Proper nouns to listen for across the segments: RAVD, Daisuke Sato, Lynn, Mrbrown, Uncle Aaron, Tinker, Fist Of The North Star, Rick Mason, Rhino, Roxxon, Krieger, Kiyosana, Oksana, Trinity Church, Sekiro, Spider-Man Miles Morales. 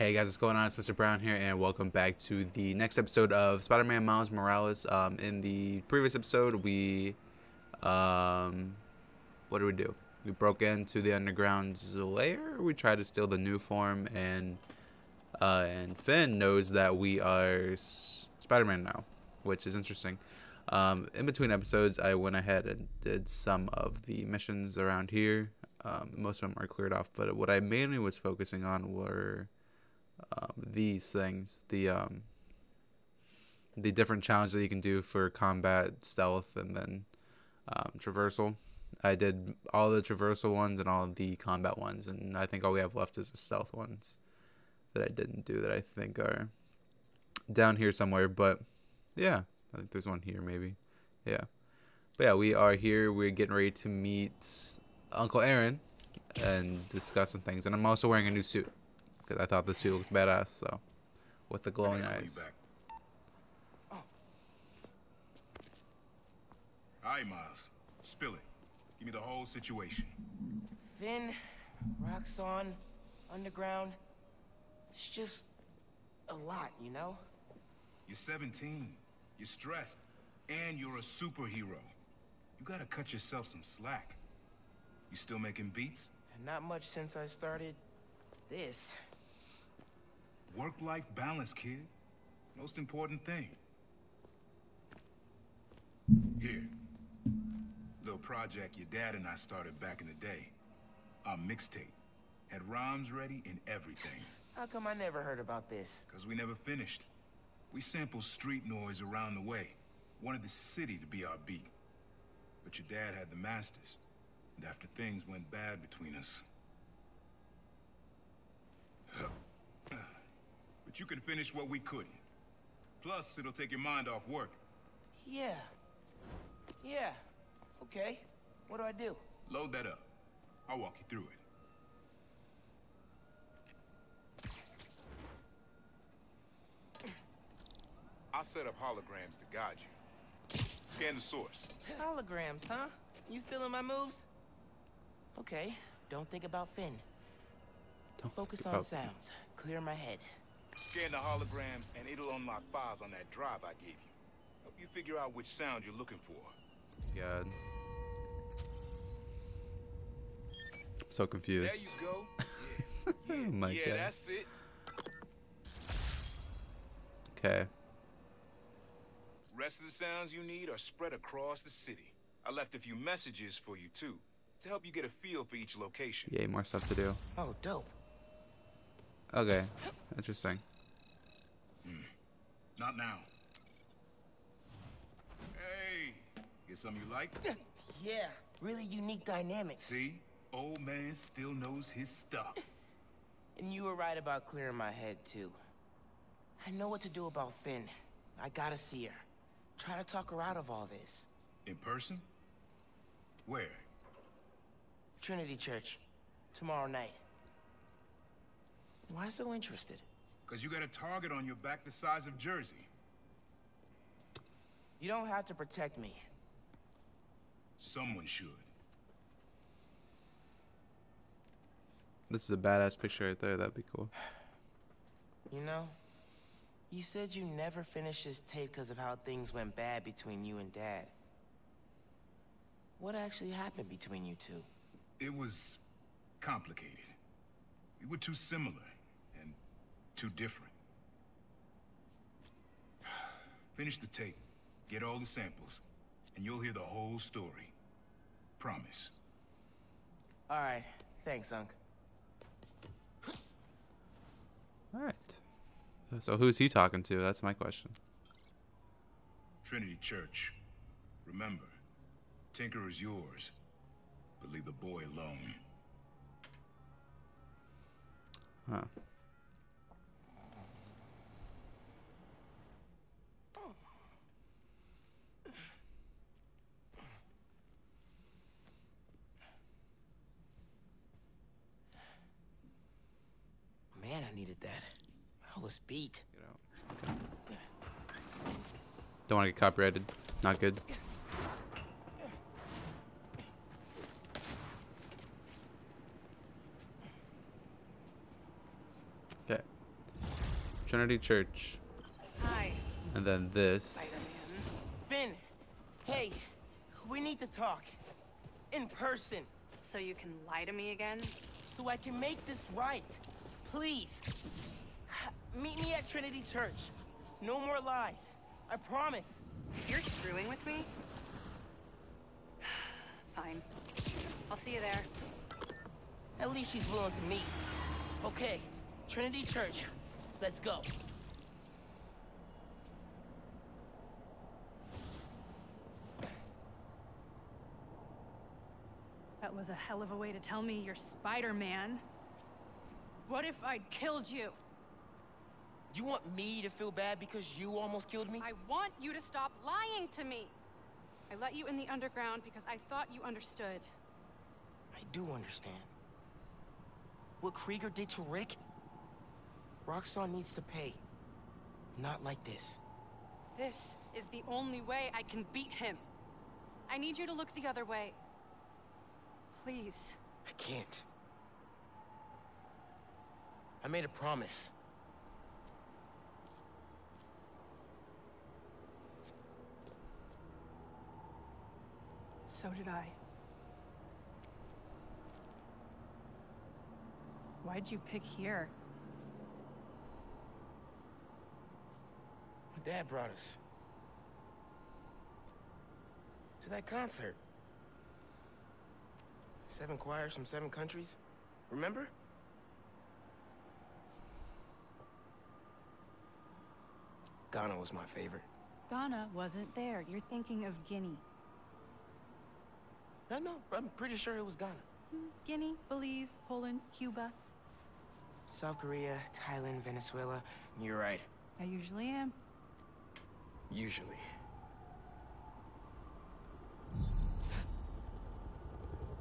Hey guys, what's going on? It's Mr. Brown here, and welcome back to the next episode of Spider-Man Miles Morales. In the previous episode, we, what did we do? We broke into the underground lair. We tried to steal the new form, and Finn knows that we are Spider-Man now, which is interesting. In between episodes, I went ahead and did some of the missions around here. Most of them are cleared off, but what I mainly was focusing on were these things, the different challenges that you can do for combat, stealth, and then traversal. I did all the traversal ones and all the combat ones, and I think all we have left is the stealth ones that I didn't do, that I think are down here somewhere. But yeah, I think there's one here maybe. Yeah, but yeah, we are here. We're getting ready to meet Uncle Aaron and discuss some things, and I'm also wearing a new suit. I thought the suit looked badass, so with the glowing eyes. Oh. Alright, Miles. Spill it. Give me the whole situation. Finn, Roxxon, underground. It's just a lot, you know? You're 17. You're stressed. And you're a superhero. You gotta cut yourself some slack. You still making beats? Not much since I started this. Work-life balance, kid. Most important thing. Here. Little project your dad and I started back in the day. Our mixtape. Had rhymes ready and everything. How come I never heard about this? Because we never finished. We sampled street noise around the way. Wanted the city to be our beat. But your dad had the masters. And after things went bad between us... But you can finish what we couldn't. Plus, it'll take your mind off work. Yeah. Yeah. Okay. What do I do? Load that up. I'll walk you through it. I'll set up holograms to guide you. Scan the source. Holograms, huh? You stealing my moves? Okay. Don't think about Finn. Don't focus on sounds. Clear my head. Scan the holograms, and it'll unlock files on that drive I gave you. Help you figure out which sound you're looking for. God. So confused. There you go. Yeah. Yeah. Oh my God. That's it. Okay. Rest of the sounds you need are spread across the city. I left a few messages for you, too, to help you get a feel for each location. Yay, more stuff to do. Oh, dope. Okay, interesting. Not now. Hey, get some you like? Yeah, really unique dynamics. See, old man still knows his stuff. And you were right about clearing my head too. I know what to do about Finn. I gotta see her. Try to talk her out of all this. In person? Where? Trinity Church. Tomorrow night. Why so interested? Because you got a target on your back the size of Jersey. You don't have to protect me. Someone should. This is a badass picture right there. That'd be cool. You know, you said you never finished this tape because of how things went bad between you and Dad. What actually happened between you two? It was complicated. We were too similar. Too different. Finish the tape, get all the samples, and you'll hear the whole story. Promise. All right. Thanks, Unc. All right. So who's he talking to? That's my question. Trinity Church. Remember, Tinker is yours, but leave the boy alone. Huh. Beat. Don't want to get copyrighted. Not good. Okay. Trinity Church. Hi. And then this. Spider-Man. Finn, hey, we need to talk. In person. So you can lie to me again? So I can make this right. Please. Meet me at Trinity Church. No more lies. I promise. You're screwing with me? Fine. I'll see you there. At least she's willing to meet. Okay, Trinity Church. Let's go. That was a hell of a way to tell me you're Spider-Man. What if I'd killed you? You want me to feel bad because you almost killed me? I want you to stop lying to me. I let you in the underground because I thought you understood. I do understand. What Krieger did to Rick? Roxxon needs to pay. Not like this. This is the only way I can beat him. I need you to look the other way. Please. I can't. I made a promise. So did I. Why'd you pick here? My dad brought us. To that concert. 7 choirs from 7 countries. Remember? Ghana was my favorite. Ghana wasn't there. You're thinking of Guinea. No, I'm pretty sure it was Ghana. Guinea, Belize, Poland, Cuba. South Korea, Thailand, Venezuela. You're right. I usually am. Usually.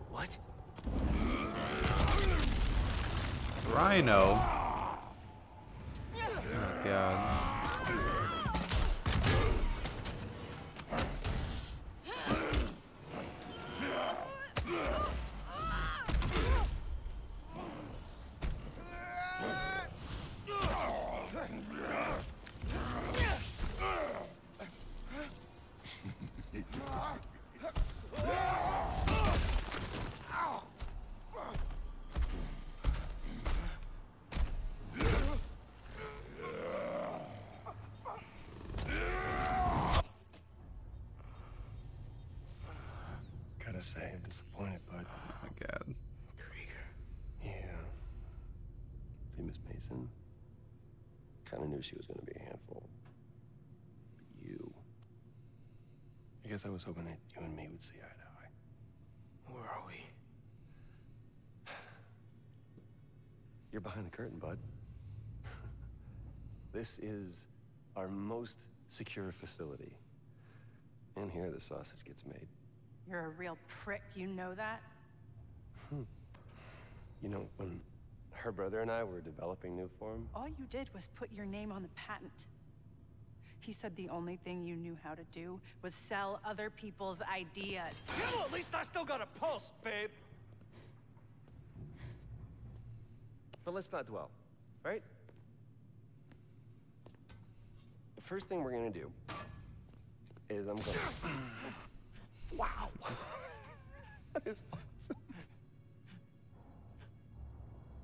What? Rhino? Oh, God. Say I'm disappointed, but oh my God, Krieger. Yeah, see, Miss Mason kind of knew she was going to be a handful. But you, I guess I was hoping that you and me would see eye to eye. Where are we? You're behind the curtain, bud. This is our most secure facility, and here the sausage gets made. You're a real prick, you know that? You know, when her brother and I were developing new form... All you did was put your name on the patent. He said the only thing you knew how to do was sell other people's ideas. Yeah, well, at least I still got a pulse, babe! But let's not dwell, right? The first thing we're gonna do is I'm gonna... Wow, that is awesome.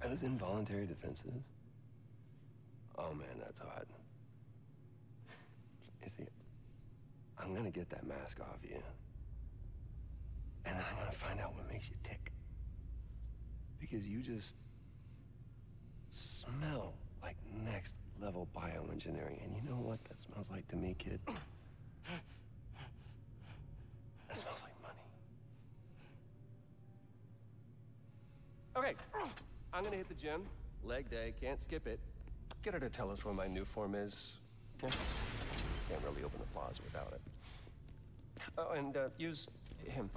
Are those involuntary defenses? Oh man, that's hot. You see, I'm gonna get that mask off you, and I'm gonna find out what makes you tick. Because you just smell like next level bioengineering, and you know what that smells like to me, kid? That smells like money. Okay, I'm gonna hit the gym. Leg day, can't skip it. Get her to tell us where my new form is. Yeah. Can't really open the plaza without it. Oh, and use him.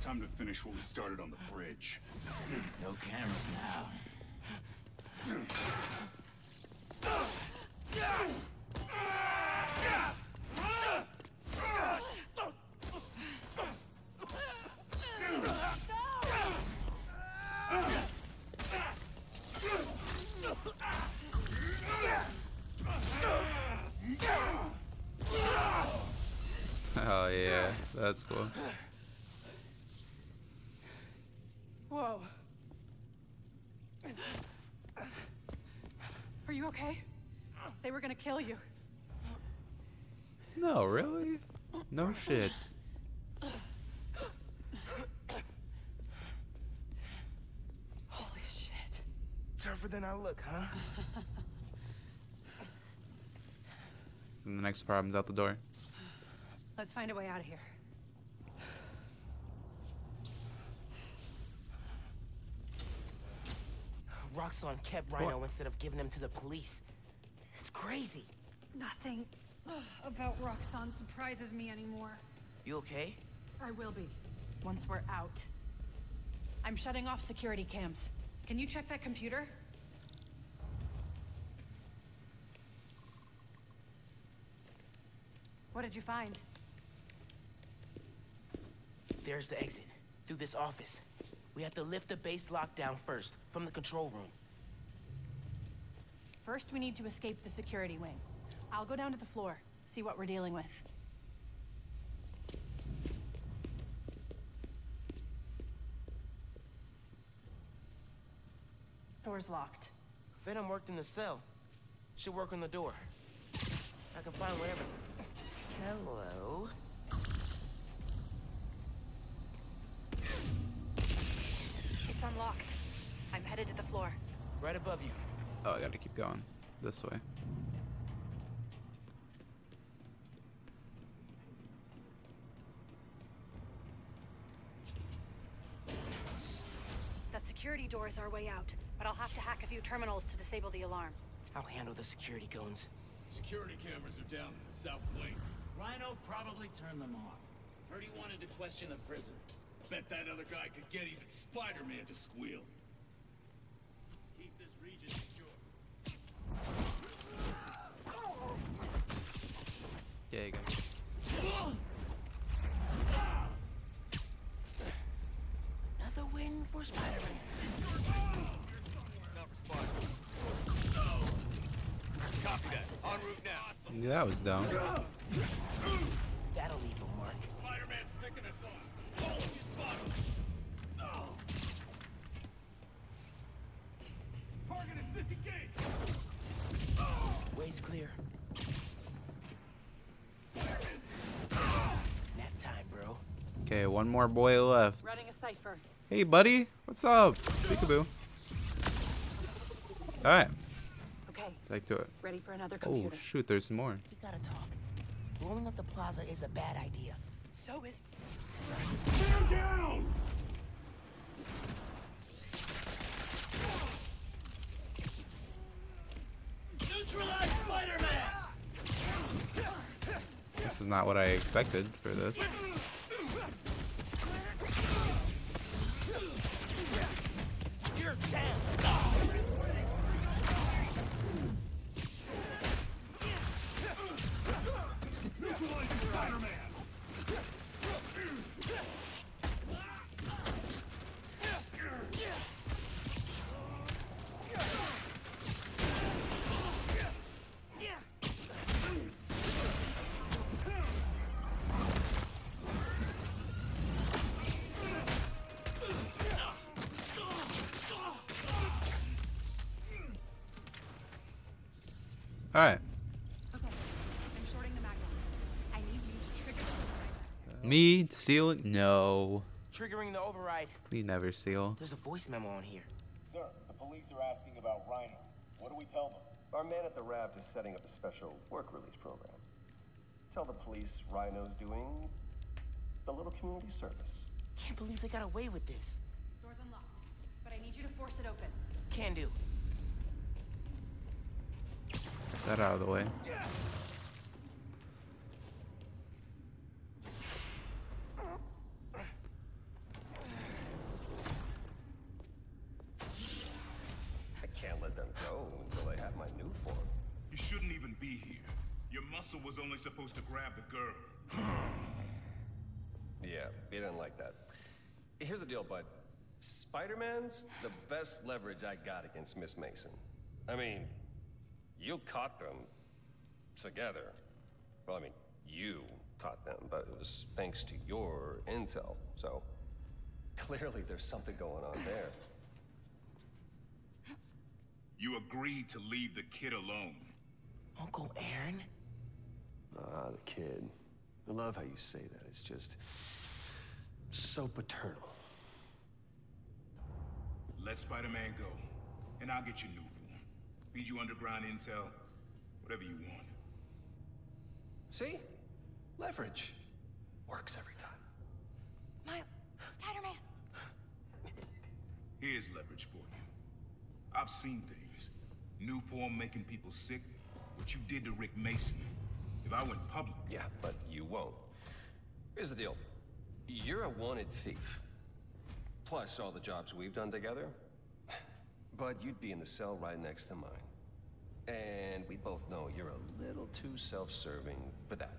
Time to finish what we started on the bridge. No cameras now. that's cool. Whoa. Are you okay? They were gonna kill you. No, really? No shit. Holy shit. Tougher than I look, huh? And the next problem's out the door. Let's find a way out of here. Roxxon kept Rhino instead of giving him to the police. It's crazy. Nothing about Roxxon surprises me anymore. You okay? I will be, once we're out. I'm shutting off security cams. Can you check that computer? What did you find? There's the exit, through this office. We have to lift the base lockdown first, from the control room. First, we need to escape the security wing. I'll go down to the floor, see what we're dealing with. Door's locked. Venom worked in the cell. Should work on the door. I can find whatever's... Hello? It's unlocked. I'm headed to the floor. Right above you. Oh, I gotta keep going. This way. That security door is our way out, but I'll have to hack a few terminals to disable the alarm. I'll handle the security goons. Security cameras are down in the south wing. Rhino probably turned them off. Heard he wanted to question the prison. Bet that other guy could get even Spider-Man to squeal. Keep this region secure. Yeah, you go. Another win for Spider-Man. Not responding. Copy that. En route now. Yeah, that was dumb. That'll leave a mark. Spider-Man's picking us off. All of his bottles. Target is disengaged. Way's clear. Nap time, bro. Okay, one more boy left. Running a cipher. Hey, buddy. What's up? Peekaboo. All right. Back to it. Ready for another computer. Oh shoot, there's more. We gotta talk. Blowing up the plaza is a bad idea. So is. Stand down! Neutralize Spider-Man! This is not what I expected for this. You're down. All right. Okay. I'm shorting the magnet. I need you to trigger the override. Me seal it? No. Triggering the override. We never seal. There's a voice memo on here. Sir, the police are asking about Rhino. What do we tell them? Our man at the RAVD is setting up a special work release program. Tell the police Rhino's doing the little community service. Can't believe they got away with this. Door's unlocked, but I need you to force it open. Can do. That out of the way. I can't let them go until I have my new form. You shouldn't even be here. Your muscle was only supposed to grab the girl. Yeah, he didn't like that. Here's the deal, bud. Spider-Man's the best leverage I got against Miss Mason. I mean... you caught them together. Well, I mean, you caught them, but it was thanks to your intel, so clearly there's something going on there. You agreed to leave the kid alone. Uncle Aaron? Ah, the kid. I love how you say that. It's just so paternal. Let Spider-Man go, and I'll get you new form. Feed you underground intel, whatever you want. See? Leverage. Works every time. Miles, Spider-Man. Here's leverage for you. I've seen things. New form making people sick, what you did to Rick Mason. If I went public... Yeah, but you won't. Here's the deal. You're a wanted thief. Plus all the jobs we've done together. But you'd be in the cell right next to mine. And we both know you're a little too self-serving for that.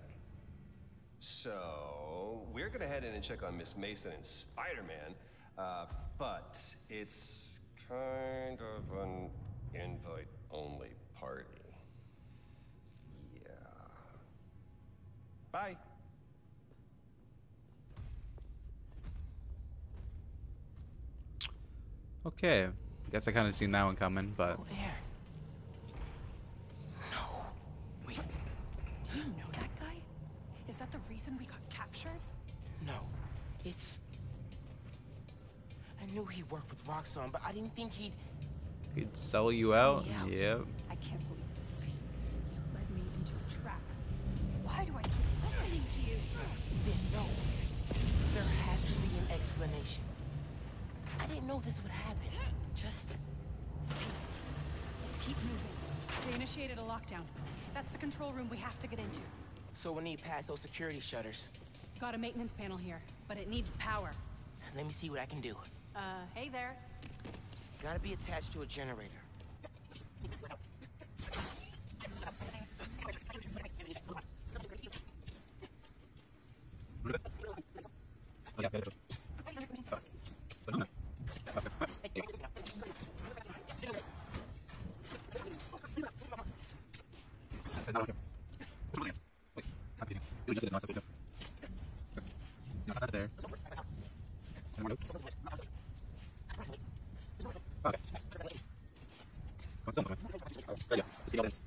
So, we're gonna head in and check on Miss Mason and Spider-Man, but it's kind of an invite-only party. Yeah. Bye. Okay. Guess I kind of seen that one coming, but... Oh, Aaron. No. Wait. Do you know that guy? Is that the reason we got captured? No. It's... I knew he worked with Roxxon, but I didn't think he'd... He'd sell you out? Yep. I can't believe this. You led me into a trap. Why do I keep listening to you? Then no. There has to be an explanation. I didn't know this would happen. Just see it. Let's keep moving. They initiated a lockdown. That's the control room we have to get into. So we'll need past those security shutters. Got a maintenance panel here, but it needs power. Let me see what I can do. Hey there. Gotta be attached to a generator. Okay.